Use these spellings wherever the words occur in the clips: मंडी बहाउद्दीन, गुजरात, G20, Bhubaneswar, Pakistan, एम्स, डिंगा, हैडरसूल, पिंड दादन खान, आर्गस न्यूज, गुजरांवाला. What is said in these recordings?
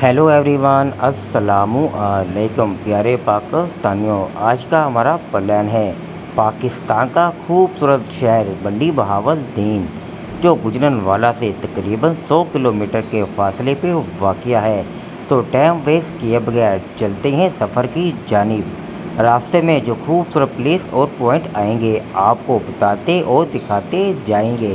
Hello everyone, अस्सलामु अलैकुम प्यारे पाकिस्तानियों। आज का हमारा प्लान है पाकिस्तान का खूबसूरत शहर मंडी बहाउद्दीन, जो गुजरांवाला से तकरीबन 100 किलोमीटर के फासले पे वाक़िया है। तो टाइम वेस्ट किए बगैर चलते हैं सफ़र की जानिब। रास्ते में जो खूबसूरत प्लेस और पॉइंट आएंगे आपको बताते और दिखाते जाएंगे।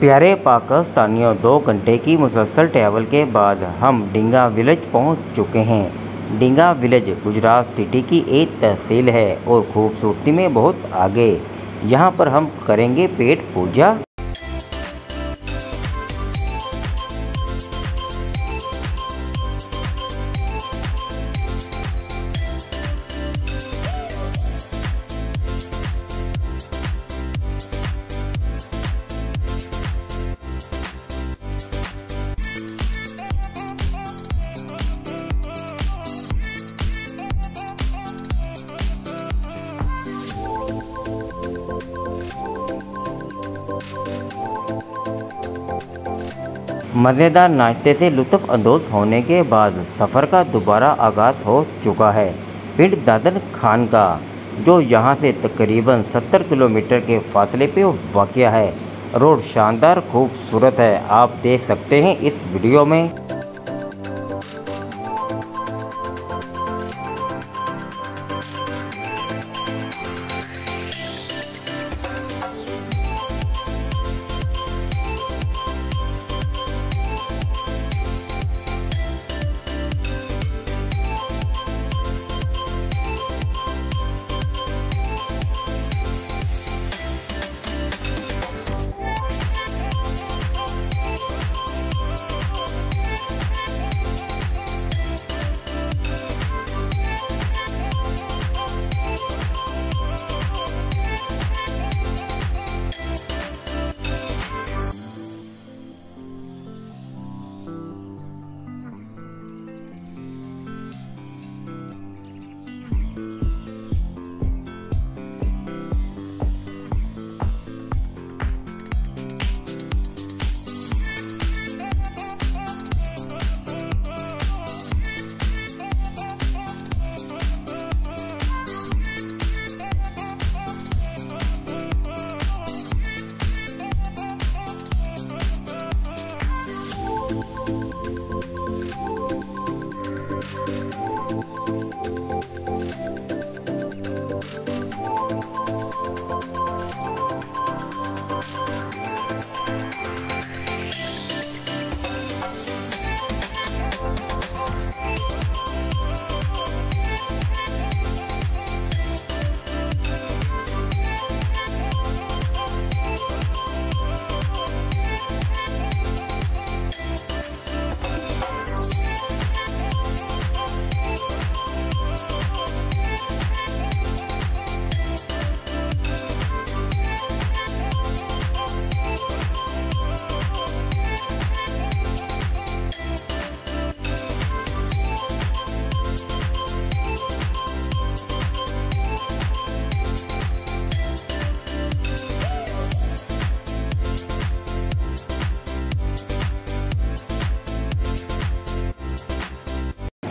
प्यारे पाकिस्तानियों, 2 घंटे की मुसलसल ट्रैवल के बाद हम डिंगा विलेज पहुंच चुके हैं। डिंगा विलेज गुजरात सिटी की एक तहसील है और खूबसूरती में बहुत आगे। यहां पर हम करेंगे पेट पूजा। मज़ेदार नाश्ते से लुत्फ़अंदोज़ होने के बाद सफ़र का दोबारा आगाज़ हो चुका है पिंड दादन खान का, जो यहां से तकरीबन 70 किलोमीटर के फासले पे वाक़िया है। रोड शानदार खूबसूरत है, आप देख सकते हैं इस वीडियो में।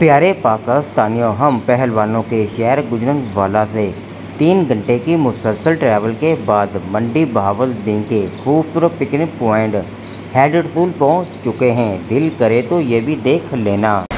प्यारे पाकिस्तानियों, हम पहलवानों के शहर गुजरांवाला से 3 घंटे की मुसलसल ट्रैवल के बाद मंडी बहाउद्दीन के खूबसूरत पिकनिक पॉइंट हैडरसूल पहुंच चुके हैं। दिल करे तो ये भी देख लेना।